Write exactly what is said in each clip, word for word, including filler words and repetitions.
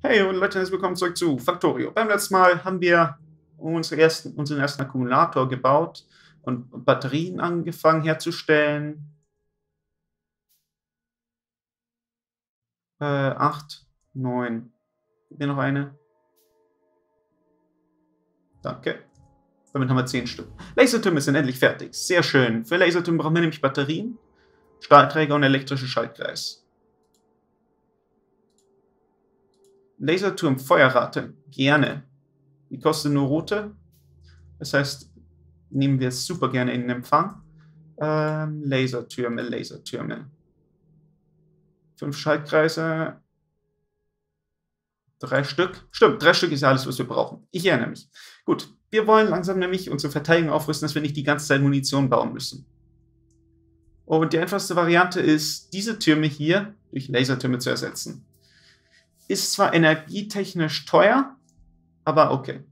Hey und Leute, herzlich willkommen zurück zu Faktorio. Beim letzten Mal haben wir unseren ersten, unseren ersten Akkumulator gebaut und Batterien angefangen herzustellen. Äh, acht, neun. Gib mir noch eine. Danke. Damit haben wir zehn Stück. Lasertürme sind endlich fertig. Sehr schön. Für Lasertürme brauchen wir nämlich Batterien, Stahlträger und elektrischen Schaltkreis. Laserturm Feuerrate. Gerne. Die kostet nur rote. Das heißt, nehmen wir es super gerne in den Empfang. Ähm, Lasertürme, Lasertürme. Fünf Schaltkreise. Drei Stück. Stimmt, drei Stück ist ja alles, was wir brauchen. Ich erinnere mich. Gut, wir wollen langsam nämlich unsere Verteidigung aufrüsten, dass wir nicht die ganze Zeit Munition bauen müssen. Und die einfachste Variante ist, diese Türme hier durch Lasertürme zu ersetzen. Ist zwar energietechnisch teuer, aber okay.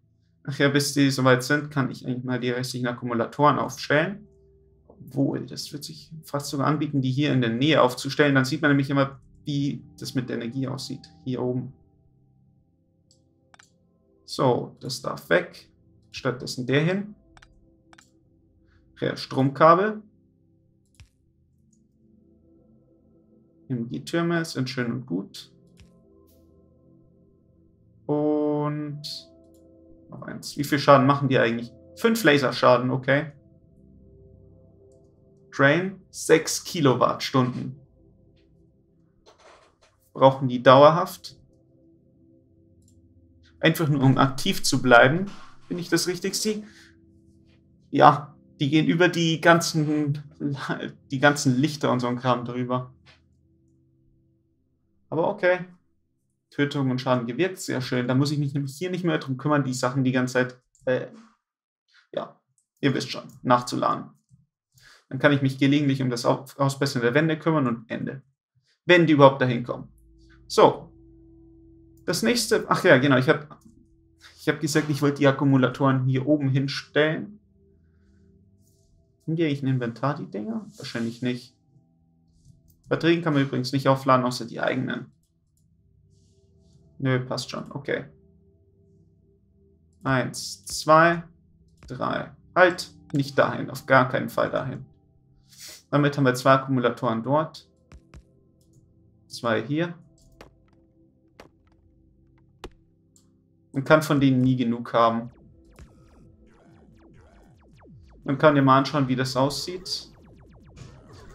Nachher, bis die soweit sind, kann ich eigentlich mal die restlichen Akkumulatoren aufstellen. Obwohl, das wird sich fast sogar anbieten, die hier in der Nähe aufzustellen. Dann sieht man nämlich immer, wie das mit der Energie aussieht. Hier oben. So, das darf weg. Stattdessen der hin. Her Stromkabel. M G-Türme sind schön und gut. Und noch eins. Wie viel Schaden machen die eigentlich? Fünf Laserschaden, okay. Drain, sechs Kilowattstunden. Brauchen die dauerhaft. Einfach nur, um aktiv zu bleiben. Bin ich das Richtigste? Ja, die gehen über die ganzen, die ganzen Lichter und so ein Kram drüber. Aber okay. Tötung und Schaden gewirkt, sehr schön. Da muss ich mich nämlich hier nicht mehr drum kümmern, die Sachen die ganze Zeit, äh, ja, ihr wisst schon, nachzuladen. Dann kann ich mich gelegentlich um das Ausbessern der Wände kümmern und Ende. Wenn die überhaupt dahin kommen. So. Das nächste, ach ja, genau, ich habe ich hab gesagt, ich wollte die Akkumulatoren hier oben hinstellen. Haben die eigentlich ein Inventar, die Dinger? Wahrscheinlich nicht. Batterien kann man übrigens nicht aufladen, außer die eigenen. Nö, passt schon. Okay. Eins, zwei, drei. Halt! Nicht dahin. Auf gar keinen Fall dahin. Damit haben wir zwei Akkumulatoren dort. Zwei hier. Man kann von denen nie genug haben. Man kann dir mal anschauen, wie das aussieht.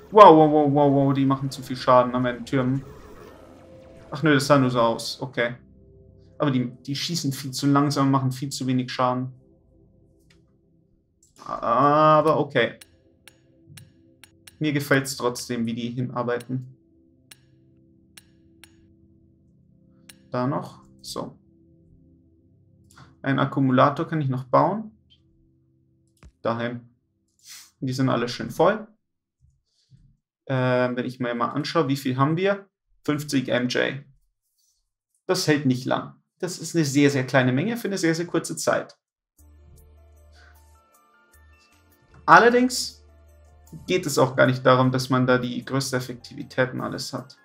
Wow, wow, wow, wow, wow. Die machen zu viel Schaden an meinen Türmen. Ach nö, das sah nur so aus. Okay. Aber die, die schießen viel zu langsam, machen viel zu wenig Schaden. Aber okay. Mir gefällt es trotzdem, wie die hinarbeiten. Da noch. So. Einen Akkumulator kann ich noch bauen. Daheim. Die sind alle schön voll. Ähm, wenn ich mir mal anschaue, wie viel haben wir? fünfzig Millijonen. Das hält nicht lang. Das ist eine sehr, sehr kleine Menge für eine sehr, sehr kurze Zeit. Allerdings geht es auch gar nicht darum, dass man da die größte Effektivität und alles hat.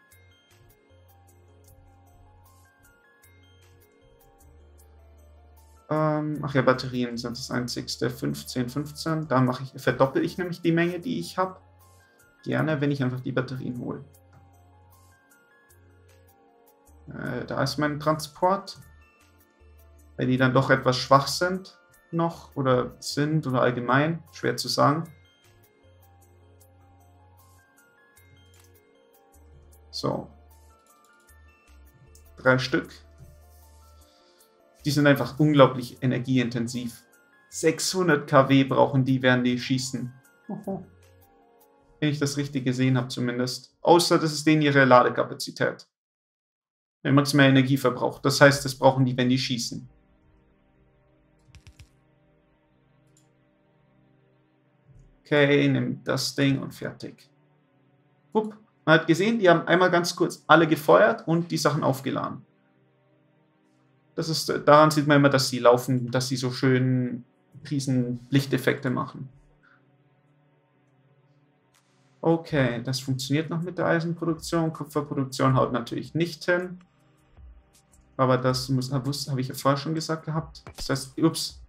Ähm, ach ja, Batterien sind das einzigste. fünfzehn, fünfzehn. Da mache ich, verdoppel ich nämlich die Menge, die ich habe. Gerne, wenn ich einfach die Batterien hole. Da ist mein Transport. Wenn die dann doch etwas schwach sind noch oder sind oder allgemein, schwer zu sagen. So. Drei Stück. Die sind einfach unglaublich energieintensiv. sechshundert Kilowatt brauchen die, während die schießen. Wenn ich das richtig gesehen habe zumindest. Außer das ist denen ihre Ladekapazität. Maximal Energieverbrauch. Das heißt, das brauchen die, wenn die schießen. Okay, nimm das Ding und fertig. Hup. Man hat gesehen, die haben einmal ganz kurz alle gefeuert und die Sachen aufgeladen. Das ist, daran sieht man immer, dass sie laufen, dass sie so schön riesen Lichteffekte machen. Okay, das funktioniert noch mit der Eisenproduktion. Kupferproduktion haut natürlich nicht hin. Aber das muss, habe ich ja vorher schon gesagt gehabt. Das heißt, ups.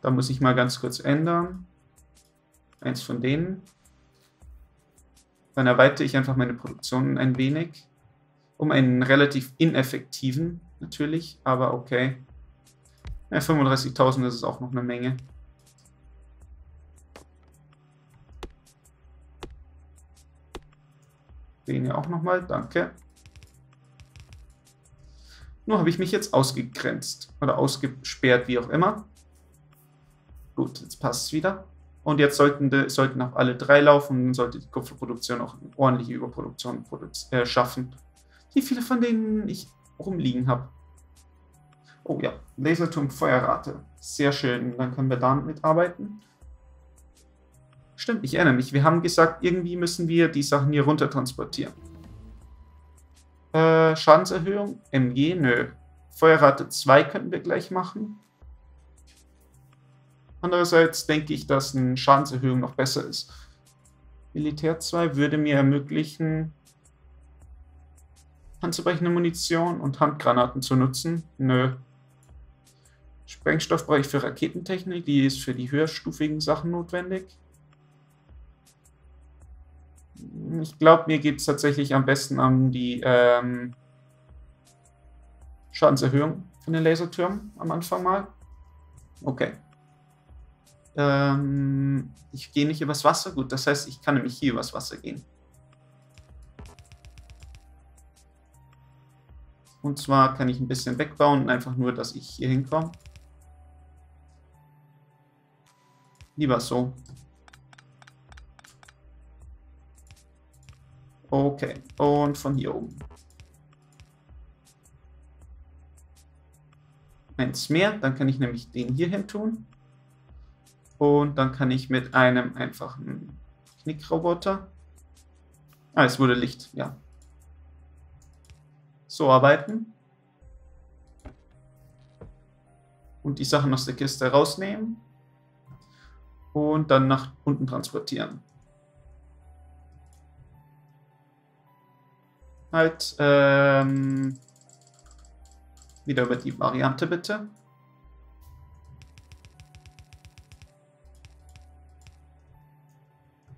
Da muss ich mal ganz kurz ändern. Eins von denen. Dann erweitere ich einfach meine Produktion ein wenig. Um einen relativ ineffektiven, natürlich, aber okay. Ja, fünfunddreißigtausend, das ist auch noch eine Menge. Den hier auch nochmal, danke. Nur habe ich mich jetzt ausgegrenzt oder ausgesperrt, wie auch immer. Gut, jetzt passt es wieder. Und jetzt sollten, die, sollten auch alle drei laufen und sollte die Kupferproduktion auch eine ordentliche Überproduktion äh, schaffen. Wie viele von denen ich rumliegen habe. Oh ja, Laserturm Feuerrate. Sehr schön, dann können wir damit mitarbeiten. Stimmt, ich erinnere mich. Wir haben gesagt, irgendwie müssen wir die Sachen hier runter transportieren. Äh, Schadenserhöhung? M G? Nö. Feuerrate zwei könnten wir gleich machen. Andererseits denke ich, dass eine Schadenserhöhung noch besser ist. Militär zwei würde mir ermöglichen, handzubrechende Munition und Handgranaten zu nutzen. Nö. Sprengstoff brauche ich für Raketentechnik. Die ist für die höherstufigen Sachen notwendig. Ich glaube, mir geht es tatsächlich am besten an die ähm, Schadenserhöhung von den Lasertürmen am Anfang mal. Okay. Ähm, ich gehe nicht übers Wasser. Gut, das heißt, ich kann nämlich hier übers Wasser gehen. Und zwar kann ich ein bisschen wegbauen, einfach nur, dass ich hier hinkomme. Lieber so. Okay, und von hier oben. Eins mehr, dann kann ich nämlich den hier hin tun. Und dann kann ich mit einem einfachen Knickroboter. Ah, es wurde Licht, ja. So arbeiten. Und die Sachen aus der Kiste rausnehmen. Und dann nach unten transportieren. Halt, ähm, wieder über die Variante bitte.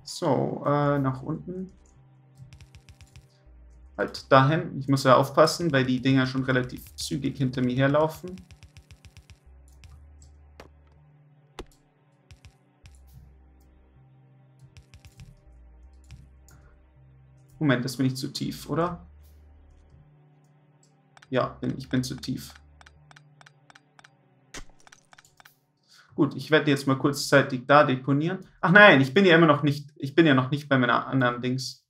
So, äh, nach unten. Halt, dahin. Ich muss ja aufpassen, weil die Dinger schon relativ zügig hinter mir herlaufen. Moment, das bin ich zu tief, oder? Ja, bin, ich bin zu tief. Gut, ich werde jetzt mal kurzzeitig da deponieren. Ach nein, ich bin ja immer noch nicht, ich bin ja noch nicht bei meiner anderen Dings.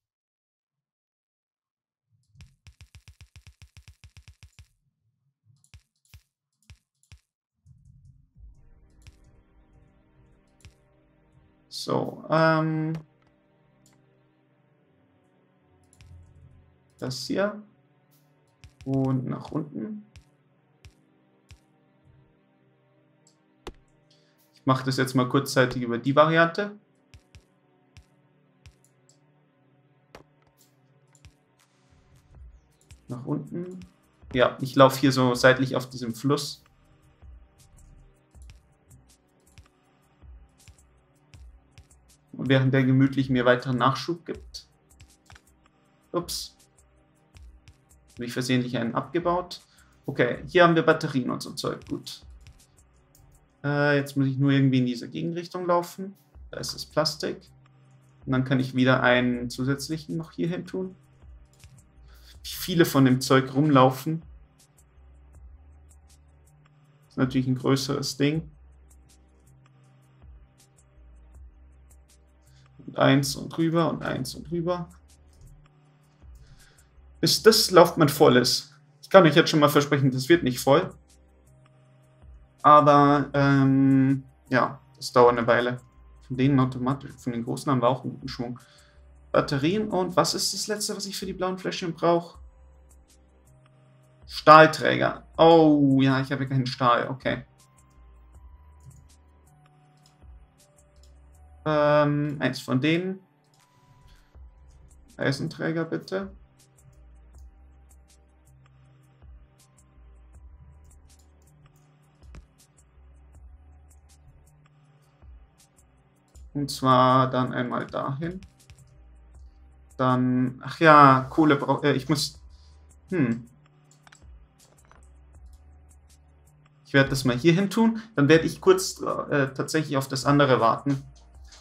So, ähm... das hier und nach unten. Ich mache das jetzt mal kurzzeitig über die Variante. Nach unten. Ja, ich laufe hier so seitlich auf diesem Fluss. Und während der gemütlich mir weiteren Nachschub gibt. Ups. Habe ich versehentlich einen abgebaut. Okay, hier haben wir Batterien und so Zeug. Gut. Äh, jetzt muss ich nur irgendwie in diese Gegenrichtung laufen. Da ist das Plastik. Und dann kann ich wieder einen zusätzlichen noch hier hin tun. Wie viele von dem Zeug rumlaufen. Das ist natürlich ein größeres Ding. Und eins und rüber und eins und rüber. Bis das Laufband voll ist. Ich kann euch jetzt schon mal versprechen, das wird nicht voll. Aber, ähm, ja, das dauert eine Weile. Von denen automatisch, von den großen haben wir auch einen guten Schwung. Batterien und was ist das letzte, was ich für die blauen Fläschchen brauche? Stahlträger. Oh, ja, ich habe keinen Stahl, okay. Ähm, eins von denen. Eisenträger bitte. Und zwar dann einmal dahin. Dann, ach ja, Kohle brauche äh, ich. muss, hm. Ich werde das mal hier hin tun. Dann werde ich kurz äh, tatsächlich auf das andere warten.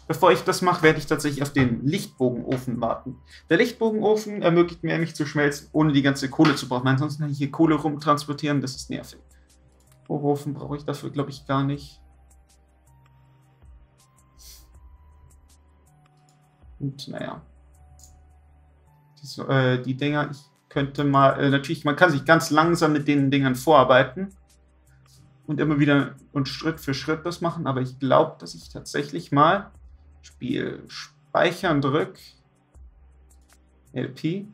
Bevor ich das mache, werde ich tatsächlich auf den Lichtbogenofen warten. Der Lichtbogenofen ermöglicht mir, mich zu schmelzen, ohne die ganze Kohle zu brauchen. Ansonsten hier Kohle rumtransportieren, das ist nervig. Bohrofen brauche ich dafür, glaube ich, gar nicht. Und naja. Die, äh, die Dinger, ich könnte mal, äh, natürlich, man kann sich ganz langsam mit den Dingern vorarbeiten. Und immer wieder und Schritt für Schritt das machen. Aber ich glaube, dass ich tatsächlich mal Spiel speichern drück. L P.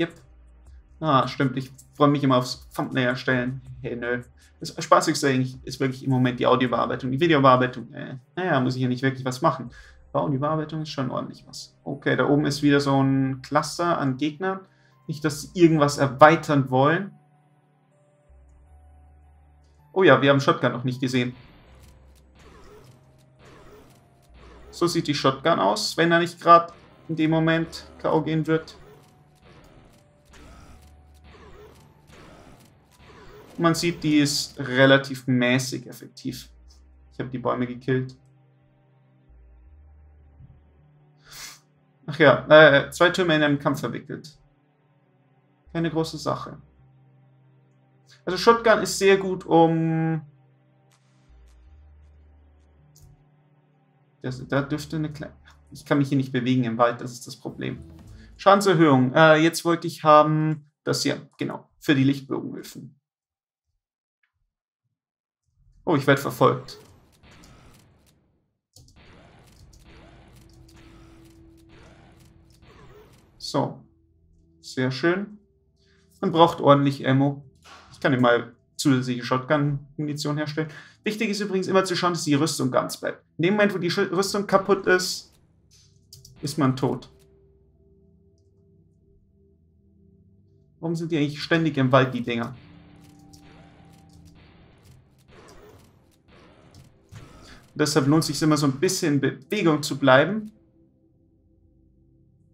Yep. Ah, stimmt. Ich freue mich immer aufs Thumbnail erstellen. Hey, nö. Das Spaßigste eigentlich ist wirklich im Moment die Audiobearbeitung. Die Videobearbeitung, äh, naja, muss ich ja nicht wirklich was machen. Aber Audiobearbeitung ist schon ordentlich was. Okay, da oben ist wieder so ein Cluster an Gegnern. Nicht, dass sie irgendwas erweitern wollen. Oh ja, wir haben Shotgun noch nicht gesehen. So sieht die Shotgun aus, wenn er nicht gerade in dem Moment K O gehen wird. Man sieht, die ist relativ mäßig effektiv. Ich habe die Bäume gekillt. Ach ja, äh, zwei Türme in einem Kampf verwickelt. Keine große Sache. Also Shotgun ist sehr gut, um... Das, da dürfte eine kleine... Ich kann mich hier nicht bewegen im Wald, das ist das Problem. Schadenserhöhung. Äh, jetzt wollte ich haben das hier, genau, für die Lichtbogenöfen. Oh, ich werde verfolgt. So. Sehr schön. Man braucht ordentlich Ammo. Ich kann ihm mal zusätzliche Shotgun-Munition herstellen. Wichtig ist übrigens immer zu schauen, dass die Rüstung ganz bleibt. In dem Moment, wo die Rüstung kaputt ist, ist man tot. Warum sind die eigentlich ständig im Wald, die Dinger? Und deshalb lohnt es sich immer so ein bisschen in Bewegung zu bleiben.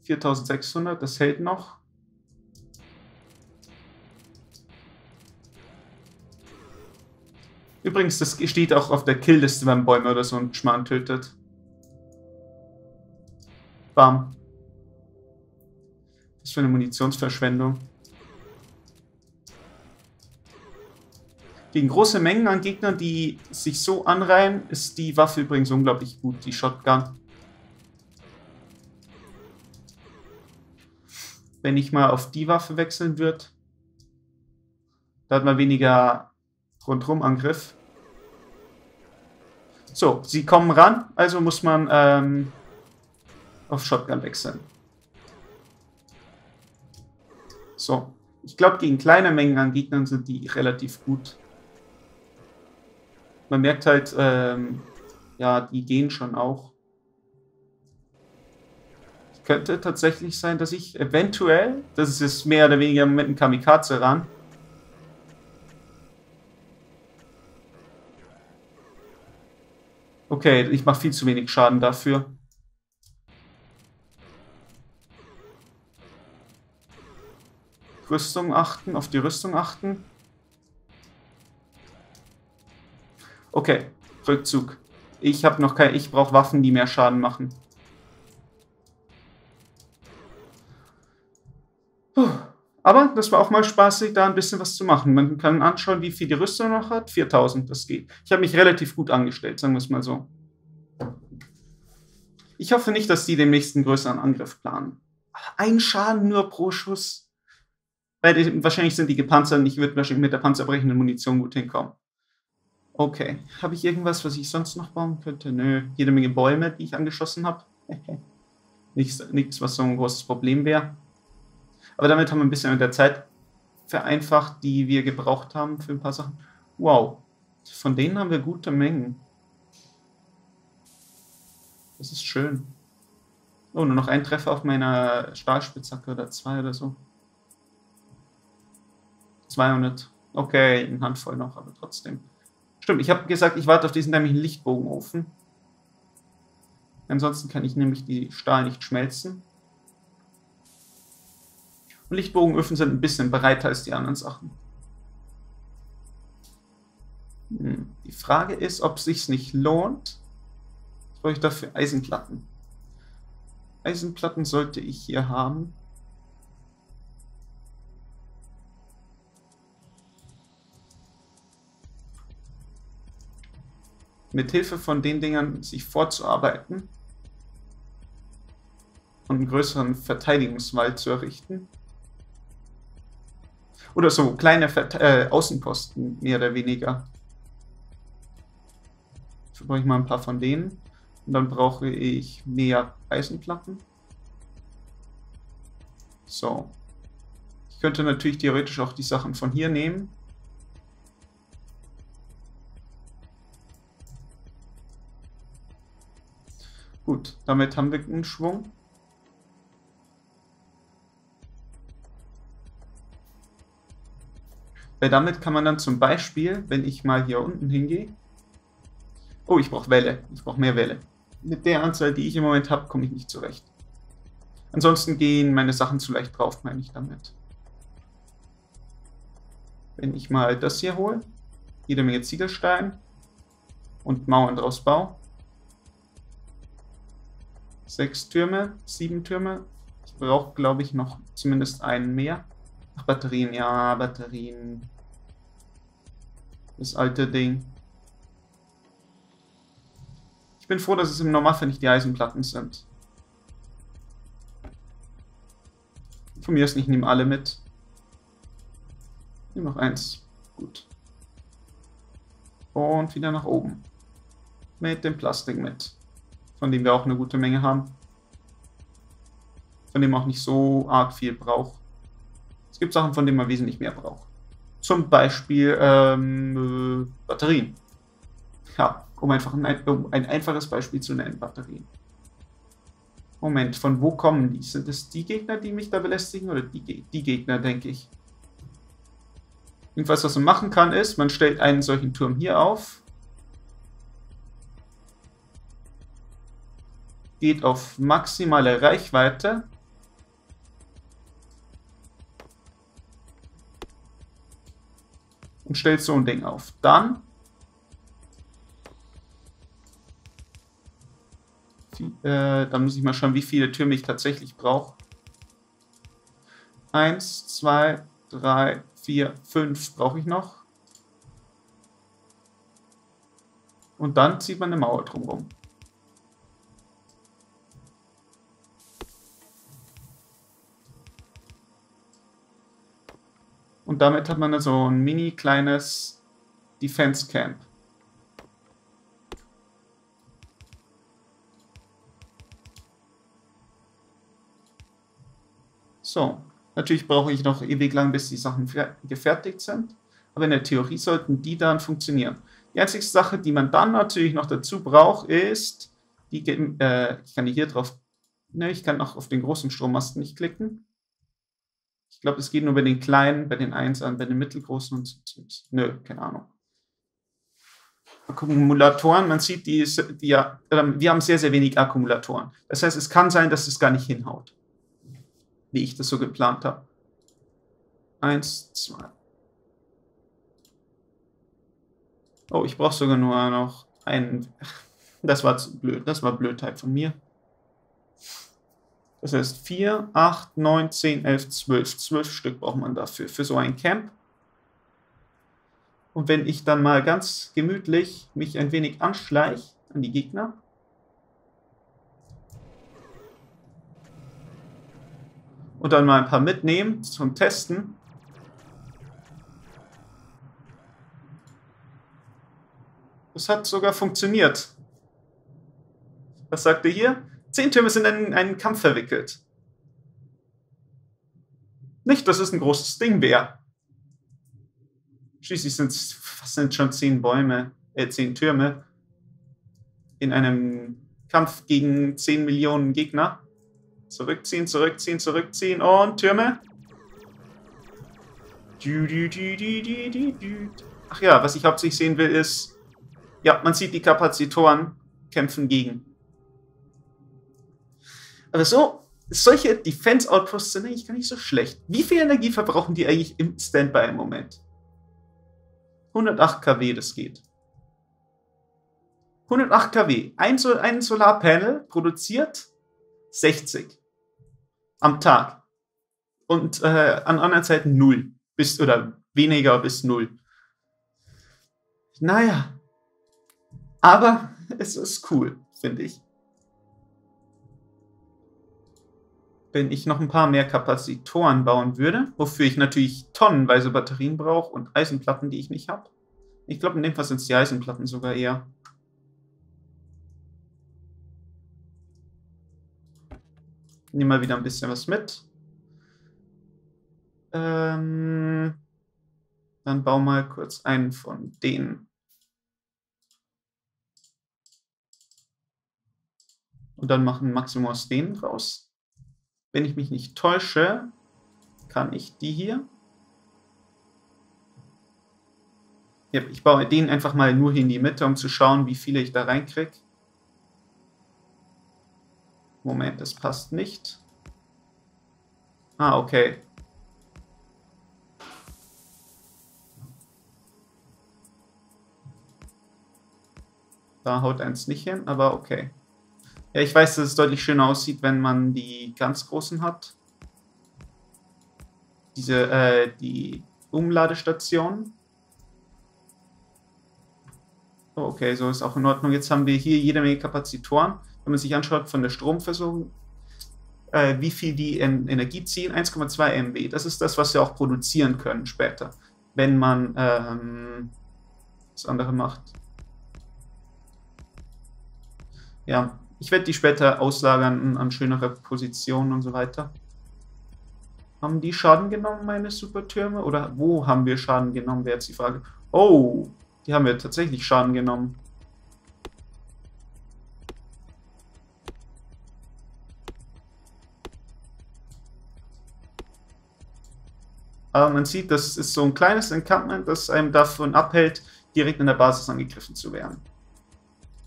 viertausendsechshundert, das hält noch. Übrigens, das steht auch auf der Killliste, wenn Bäume oder so einen Schmarrn tötet. Bam. Was für eine Munitionsverschwendung. Gegen große Mengen an Gegnern, die sich so anreihen, ist die Waffe übrigens unglaublich gut, die Shotgun. Wenn ich mal auf die Waffe wechseln würde, da hat man weniger Rundrum-Angriff. So, sie kommen ran, also muss man ähm, auf Shotgun wechseln. So, ich glaube, gegen kleine Mengen an Gegnern sind die relativ gut. Man merkt halt, ähm, ja, die gehen schon auch. Es könnte tatsächlich sein, dass ich eventuell, das ist jetzt mehr oder weniger mit einem Kamikaze ran. Okay, ich mache viel zu wenig Schaden dafür. Rüstung achten, auf die Rüstung achten. Okay, Rückzug. Ich habe noch keine. Ich brauche Waffen, die mehr Schaden machen. Puh. Aber das war auch mal spaßig, da ein bisschen was zu machen. Man kann anschauen, wie viel die Rüstung noch hat. viertausend, das geht. Ich habe mich relativ gut angestellt, sagen wir es mal so. Ich hoffe nicht, dass die demnächst einen größeren Angriff planen. Ein Schaden nur pro Schuss. Weil wahrscheinlich sind die gepanzert und ich würde wahrscheinlich mit der panzerbrechenden Munition gut hinkommen. Okay. Habe ich irgendwas, was ich sonst noch bauen könnte? Nö. Jede Menge Bäume, die ich angeschossen habe. nichts, nichts, was so ein großes Problem wäre. Aber damit haben wir ein bisschen mit der Zeit vereinfacht, die wir gebraucht haben für ein paar Sachen. Wow, von denen haben wir gute Mengen. Das ist schön. Oh, nur noch ein Treffer auf meiner Stahlspitzhacke oder zwei oder so. zweihundert. Okay, eine Handvoll noch, aber trotzdem. Stimmt, ich habe gesagt, ich warte auf diesen dämlichen Lichtbogenofen. Ansonsten kann ich nämlich die Stahl nicht schmelzen. Und Lichtbogenöfen sind ein bisschen breiter als die anderen Sachen. Hm. Die Frage ist, ob es sich nicht lohnt. Was brauche ich dafür? Eisenplatten. Eisenplatten sollte ich hier haben. Mit Hilfe von den Dingern sich vorzuarbeiten und einen größeren Verteidigungswald zu errichten. Oder so kleine Verte äh, Außenposten, mehr oder weniger. Dafür brauche ich mal ein paar von denen. Und dann brauche ich mehr Eisenplatten. So. Ich könnte natürlich theoretisch auch die Sachen von hier nehmen. Gut, damit haben wir einen Schwung. Weil damit kann man dann zum Beispiel, wenn ich mal hier unten hingehe... Oh, ich brauche Welle. Ich brauche mehr Welle. Mit der Anzahl, die ich im Moment habe, komme ich nicht zurecht. Ansonsten gehen meine Sachen zu leicht drauf, meine ich damit. Wenn ich mal das hier hole, jede Menge Ziegelstein und Mauern draus baue. Sechs Türme, sieben Türme. Ich brauche, glaube ich, noch zumindest einen mehr. Ach, Batterien, ja, Batterien. Das alte Ding. Ich bin froh, dass es im Normalfall nicht die Eisenplatten sind. Von mir aus nicht, ich nehme alle mit. Ich nehme noch eins. Gut. Und wieder nach oben. Mit dem Plastik mit. Von dem wir auch eine gute Menge haben. Von dem auch nicht so arg viel braucht. Es gibt Sachen, von denen man wesentlich mehr braucht. Zum Beispiel ähm, Batterien. Ja, um einfach ein, um ein einfaches Beispiel zu nennen, Batterien. Moment, von wo kommen die? Sind es die Gegner, die mich da belästigen? Oder die, die Gegner, denke ich. Jedenfalls, was man machen kann, ist, man stellt einen solchen Turm hier auf. Geht auf maximale Reichweite. Und stellt so ein Ding auf. Dann. Äh, dann muss ich mal schauen, wie viele Türme ich tatsächlich brauche. Eins, zwei, drei, vier, fünf brauche ich noch. Und dann zieht man eine Mauer drumherum. Und damit hat man dann so ein mini kleines Defense Camp. So, natürlich brauche ich noch ewig lang, bis die Sachen gefertigt sind. Aber in der Theorie sollten die dann funktionieren. Die einzige Sache, die man dann natürlich noch dazu braucht, ist, die, äh, ich kann die hier drauf, ne, ich kann auch auf den großen Strommasten nicht klicken. Ich glaube, es geht nur bei den kleinen, bei den Einsern, bei den mittelgroßen und so. Nö, keine Ahnung. Akkumulatoren, man sieht, die, die, ja, wir haben sehr, sehr wenig Akkumulatoren. Das heißt, es kann sein, dass es gar nicht hinhaut, wie ich das so geplant habe. Eins, zwei. Oh, ich brauche sogar nur noch einen. Das war zu blöd, das war Blödheit von mir. Das heißt vier, acht, neun, zehn, elf, zwölf. zwölf Stück braucht man dafür, für so ein Camp. Und wenn ich dann mal ganz gemütlich mich ein wenig anschleiche an die Gegner. Und dann mal ein paar mitnehmen zum Testen. Das hat sogar funktioniert. Was sagt ihr hier? Zehn Türme sind in einen Kampf verwickelt. Nicht, dass es ein großes Ding wäre. Schließlich sind es fast sind schon zehn Bäume, äh, zehn Türme in einem Kampf gegen zehn Millionen Gegner. Zurückziehen, zurückziehen, zurückziehen und Türme. Ach ja, was ich hauptsächlich sehen will ist, ja, man sieht die Kapazitoren kämpfen gegen. Aber so, solche Defense-Outposts sind eigentlich gar nicht so schlecht. Wie viel Energie verbrauchen die eigentlich im Standby im Moment? hundertacht Kilowatt, das geht. hundertacht Kilowatt. Ein, Sol ein Solarpanel produziert sechzig am Tag. Und äh, an anderen Zeiten null. Bis, oder weniger bis null. Naja. Aber es ist cool, finde ich. Wenn ich noch ein paar mehr Kapazitoren bauen würde, wofür ich natürlich tonnenweise Batterien brauche und Eisenplatten, die ich nicht habe. Ich glaube, in dem Fall sind es die Eisenplatten sogar eher. Ich nehme mal wieder ein bisschen was mit. Ähm, dann baue mal kurz einen von denen. Und dann machen Maximum aus denen raus. Wenn ich mich nicht täusche, kann ich die hier. Ja, ich baue den einfach mal nur hier in die Mitte, um zu schauen, wie viele ich da reinkriege. Moment, das passt nicht. Ah, okay. Da haut eins nicht hin, aber okay. Ja, ich weiß, dass es deutlich schöner aussieht, wenn man die ganz großen hat. Diese, äh, die Umladestation. Oh, okay, so ist auch in Ordnung. Jetzt haben wir hier jede Menge Kapazitoren. Wenn man sich anschaut von der Stromversorgung, äh, wie viel die in Energie ziehen, eins Komma zwei Megawatt. Das ist das, was wir auch produzieren können später, wenn man ähm, das andere macht. Ja. Ich werde die später auslagern an schönere Positionen und so weiter. Haben die Schaden genommen, meine Supertürme? Oder wo haben wir Schaden genommen, wäre jetzt die Frage. Oh, die haben wir tatsächlich Schaden genommen. Aber man sieht, das ist so ein kleines Encampment, das einem davon abhält, direkt in der Basis angegriffen zu werden.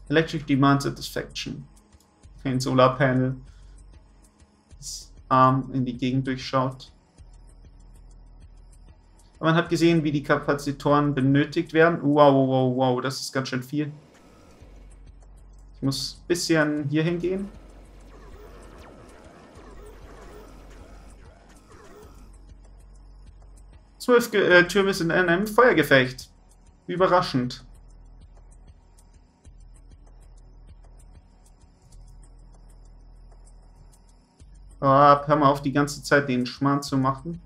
Electric Demand Satisfaction. Ein Solarpanel, das arm in die Gegend durchschaut. Aber man hat gesehen, wie die Kapazitoren benötigt werden. Wow, wow, wow, das ist ganz schön viel. Ich muss ein bisschen hier hingehen. Zwölf äh, Türme sind in einem Feuergefecht. Überraschend. Ah, hör mal auf, die ganze Zeit den Schmarrn zu machen.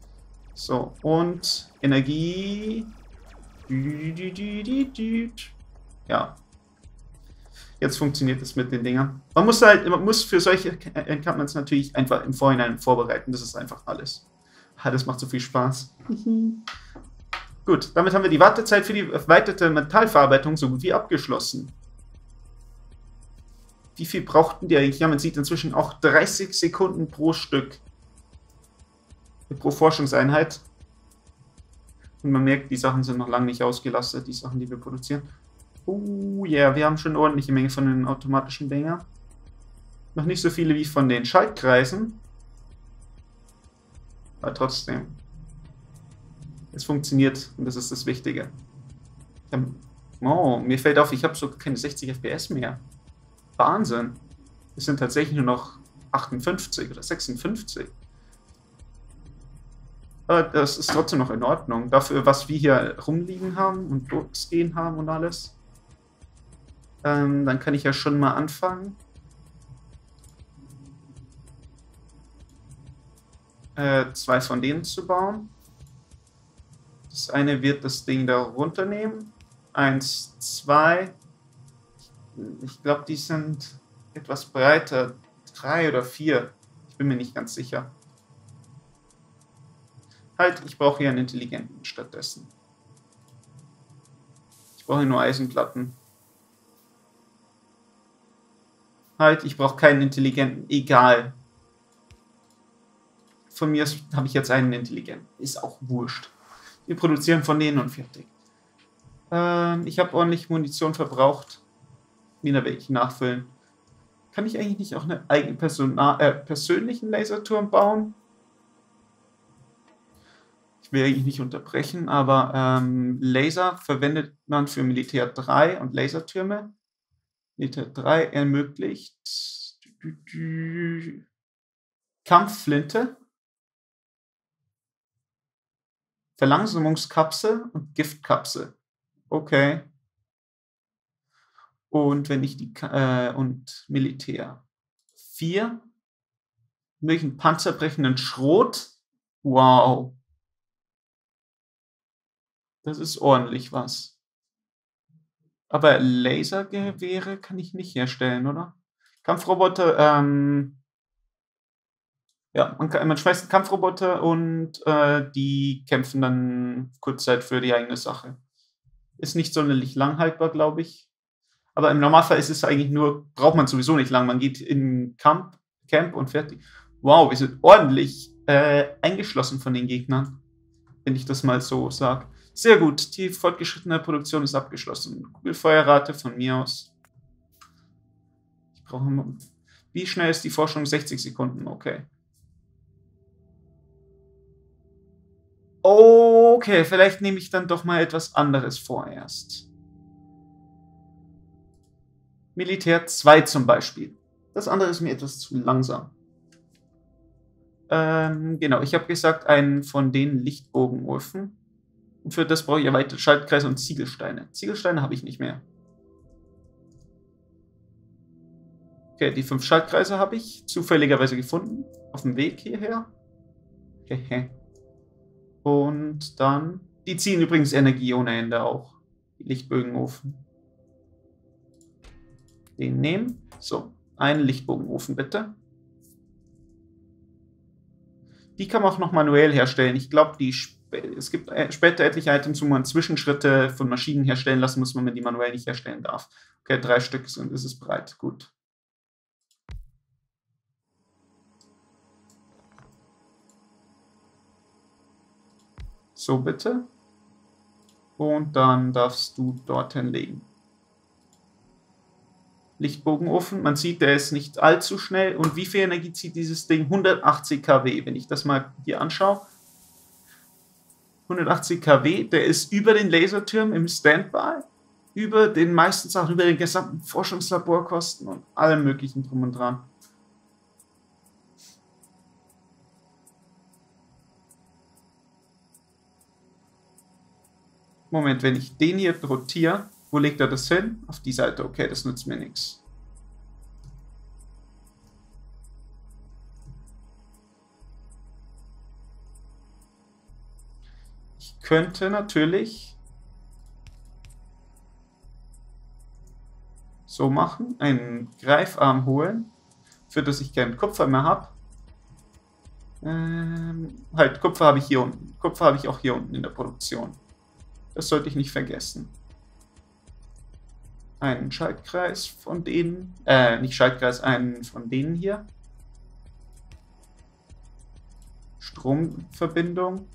So, und Energie. Ja. Jetzt funktioniert das mit den Dingern. Man muss halt, man muss für solche Encampments natürlich einfach im Vorhinein vorbereiten. Das ist einfach alles. Ah, das macht so viel Spaß. Gut, damit haben wir die Wartezeit für die erweiterte Metallverarbeitung so gut wie abgeschlossen. Wie viel brauchten die eigentlich? Ja, man sieht inzwischen auch dreißig Sekunden pro Stück. Pro Forschungseinheit. Und man merkt, die Sachen sind noch lange nicht ausgelastet, die Sachen, die wir produzieren. Oh ja, yeah, wir haben schon eine ordentliche Menge von den automatischen Dingern. Noch nicht so viele wie von den Schaltkreisen. Aber trotzdem. Es funktioniert und das ist das Wichtige. Oh, mir fällt auf, ich habe so keine sechzig F P S mehr. Wahnsinn. Es sind tatsächlich nur noch achtundfünfzig oder sechsundfünfzig. Aber das ist trotzdem noch in Ordnung. Dafür, was wir hier rumliegen haben und losgehen haben und alles. Ähm, dann kann ich ja schon mal anfangen. Äh, zwei von denen zu bauen. Das eine wird das Ding da runternehmen. Eins, zwei... Ich glaube, die sind etwas breiter. Drei oder vier. Ich bin mir nicht ganz sicher. Halt, ich brauche hier einen intelligenten stattdessen. Ich brauche hier nur Eisenplatten. Halt, ich brauche keinen intelligenten. Egal. Von mir habe ich jetzt einen intelligenten. Ist auch wurscht. Wir produzieren von denen und fertig. Ähm, ich habe ordentlich Munition verbraucht. Wieder will ich nachfüllen. Kann ich eigentlich nicht auch einen eigenen Person äh, persönlichen Laserturm bauen? Ich will eigentlich nicht unterbrechen, aber ähm, Laser verwendet man für Militär drei und Lasertürme. Militär drei ermöglicht Kampfflinte, Verlangsamungskapsel und Giftkapsel. Okay. Und wenn ich die äh, und Militär vier durch einen panzerbrechenden Schrot. Wow. Das ist ordentlich was. Aber Lasergewehre kann ich nicht herstellen, oder? Kampfroboter, ähm. Ja, man, kann, man schmeißt einen Kampfroboter und äh, die kämpfen dann kurzzeit für die eigene Sache. Ist nicht sonderlich lang haltbar, glaube ich. Aber im Normalfall ist es eigentlich nur, braucht man sowieso nicht lang. Man geht in Camp, Camp und fertig. Wow, wir sind ordentlich äh, eingeschlossen von den Gegnern, wenn ich das mal so sage. Sehr gut, die fortgeschrittene Produktion ist abgeschlossen. Kugelfeuerrate von mir aus. Ich brauche einen Wie schnell ist die Forschung? sechzig Sekunden, okay. Okay, vielleicht nehme ich dann doch mal etwas anderes vorerst. Militär zwei zum Beispiel. Das andere ist mir etwas zu langsam. Ähm, genau, ich habe gesagt, einen von den Lichtbogenofen. Und für das brauche ich erweiterte Schaltkreise und Ziegelsteine. Ziegelsteine habe ich nicht mehr. Okay, die fünf Schaltkreise habe ich zufälligerweise gefunden. Auf dem Weg hierher. Und dann... Die ziehen übrigens Energie ohne Ende auch. Die Lichtbogenofen. Den nehmen. So, einen Lichtbogenofen bitte. Die kann man auch noch manuell herstellen. Ich glaube, die... Es gibt später etliche Items, wo man Zwischenschritte von Maschinen herstellen lassen muss, man die manuell nicht herstellen darf. Okay, drei Stück sind, ist es breit. Gut. So bitte. Und dann darfst du dorthin legen. Lichtbogenofen. Man sieht, der ist nicht allzu schnell. Und wie viel Energie zieht dieses Ding? hundertachtzig Kilowatt. Wenn ich das mal hier anschaue. hundertachtzig Kilowatt, der ist über den Laserturm im Standby, über den meisten Sachen, über den gesamten Forschungslaborkosten und allem möglichen drum und dran. Moment, wenn ich den hier rotiere, wo legt er das hin? Auf die Seite, okay, das nützt mir nichts. Könnte natürlich so machen, einen Greifarm holen, für das ich keinen Kupfer mehr habe. Ähm, halt, Kupfer habe ich hier unten. Kupfer habe ich auch hier unten in der Produktion. Das sollte ich nicht vergessen. Einen Schaltkreis von denen, äh, nicht Schaltkreis, einen von denen hier. Stromverbindung.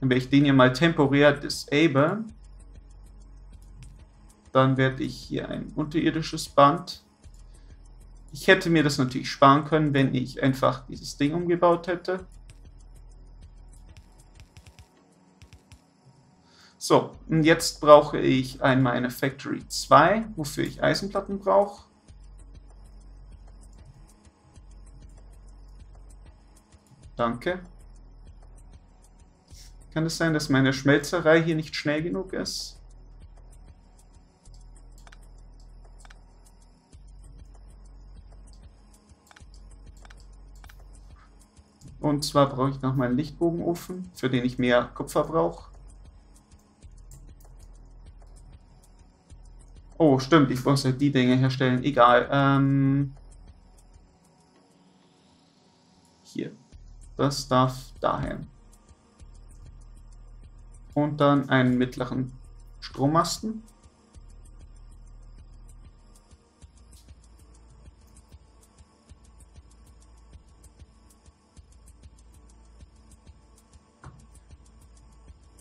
Dann werde ich den hier mal temporär disablen. Dann werde ich hier ein unterirdisches Band. Ich hätte mir das natürlich sparen können, wenn ich einfach dieses Ding umgebaut hätte. So, und jetzt brauche ich einmal eine Factory zwei, wofür ich Eisenplatten brauche. Danke. Kann es sein, dass meine Schmelzerei hier nicht schnell genug ist? Und zwar brauche ich noch meinen Lichtbogenofen, für den ich mehr Kupfer brauche. Oh, stimmt, ich muss ja die Dinge herstellen. Egal. Ähm hier. Das darf dahin. Und dann einen mittleren Strommasten.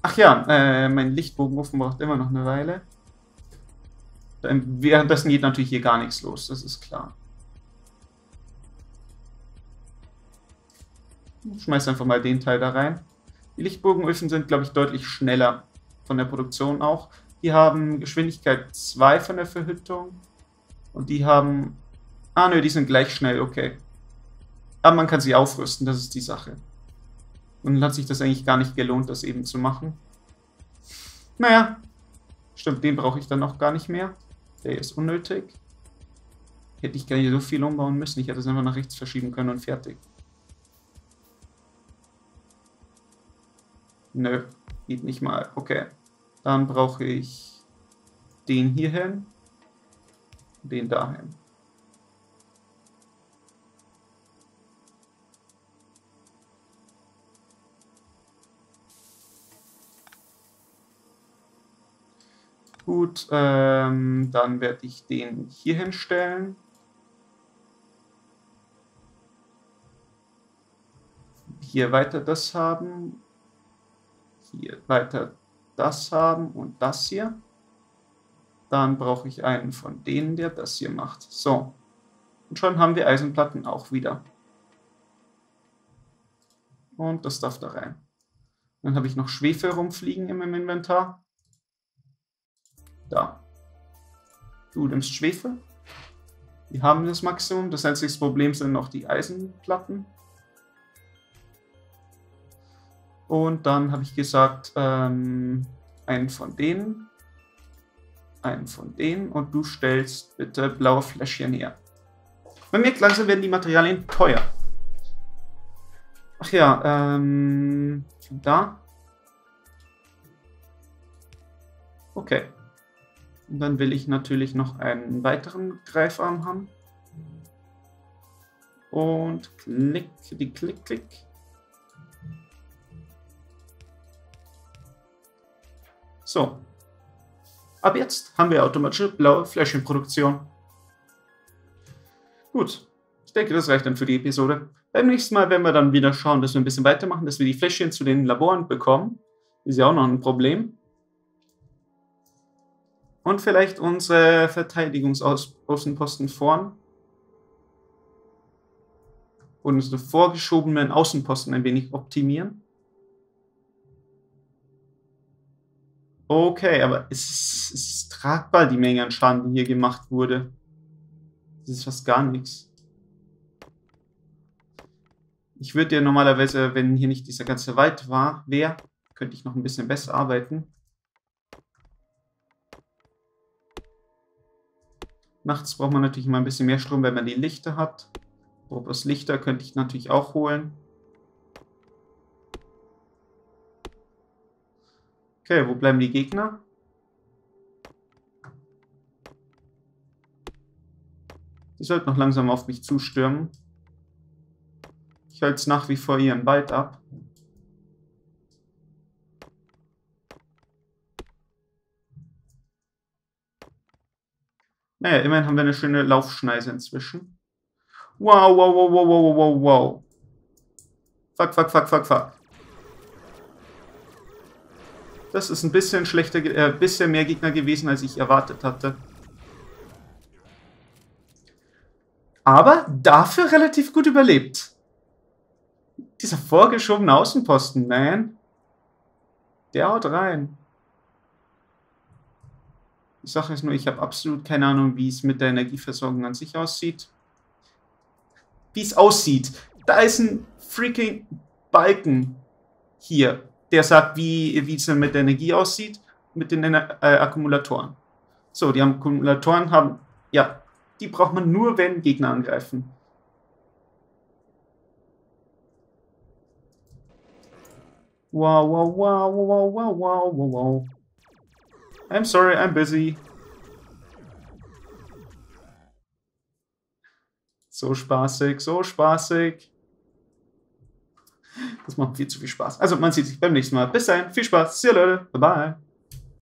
Ach ja, äh, mein Lichtbogenofen braucht immer noch eine Weile. Da währenddessen geht natürlich hier gar nichts los, das ist klar. Ich schmeiß einfach mal den Teil da rein. Die Lichtbogenöfen sind, glaube ich, deutlich schneller von der Produktion auch. Die haben Geschwindigkeit zwei von der Verhüttung. Und die haben... Ah, nö, die sind gleich schnell, okay. Aber man kann sie aufrüsten, das ist die Sache. Und dann hat sich das eigentlich gar nicht gelohnt, das eben zu machen. Naja. Stimmt, den brauche ich dann noch gar nicht mehr. Der ist unnötig. Hätte ich gar nicht so viel umbauen müssen. Ich hätte es einfach nach rechts verschieben können und fertig. Nö, geht nicht mal. Okay. Dann brauche ich den hier hin. Den dahin. Gut, ähm, dann werde ich den hier hinstellen. Hier weiter das haben. Hier weiter das haben und das hier. Dann brauche ich einen von denen, der das hier macht. So. Und schon haben wir Eisenplatten auch wieder. Und das darf da rein. Dann habe ich noch Schwefel rumfliegen in meinem Inventar. Da. Du nimmst Schwefel. Wir haben das Maximum. Das einzige Problem sind noch die Eisenplatten. Und dann habe ich gesagt, ähm, einen von denen, einen von denen und du stellst bitte blaue Fläschchen her. Man merkt, langsam werden die Materialien teuer. Ach ja, ähm, da. Okay. Und dann will ich natürlich noch einen weiteren Greifarm haben. Und klick, die klick, klick. So, ab jetzt haben wir automatische blaue Fläschchenproduktion. Gut, ich denke, das reicht dann für die Episode. Beim nächsten Mal werden wir dann wieder schauen, dass wir ein bisschen weitermachen, dass wir die Fläschchen zu den Laboren bekommen. Ist ja auch noch ein Problem. Und vielleicht unsere Verteidigungsaußenposten vorn. Und unsere vorgeschobenen Außenposten ein wenig optimieren. Okay, aber es ist, es ist tragbar, die Menge an Schaden, die hier gemacht wurde. Das ist fast gar nichts. Ich würde ja normalerweise, wenn hier nicht dieser ganze Wald war, wäre, könnte ich noch ein bisschen besser arbeiten. Nachts braucht man natürlich mal ein bisschen mehr Strom, wenn man die Lichter hat. Robos Lichter könnte ich natürlich auch holen. Okay, wo bleiben die Gegner? Die sollten noch langsam auf mich zustürmen. Ich halte es nach wie vor ihren Wald ab. Naja, immerhin haben wir eine schöne Laufschneise inzwischen. Wow, wow, wow, wow, wow, wow, wow. Fuck, fuck, fuck, fuck, fuck. Das ist ein bisschen schlechter, äh, bisschen mehr Gegner gewesen, als ich erwartet hatte. Aber dafür relativ gut überlebt. Dieser vorgeschobene Außenposten, man. Der haut rein. Die Sache ist nur, ich habe absolut keine Ahnung, wie es mit der Energieversorgung an sich aussieht. Wie es aussieht. Da ist ein freaking Balken hier. Der sagt, wie, wie es denn mit der Energie aussieht, mit den Ener äh, Akkumulatoren. So, die Akkumulatoren haben, ja, die braucht man nur, wenn Gegner angreifen. Wow, wow, wow, wow, wow, wow, wow, wow. I'm sorry, I'm busy. So spaßig, so spaßig. Das macht viel zu viel Spaß. Also man sieht sich beim nächsten Mal. Bis dahin, viel Spaß. See you, Leute. Bye bye.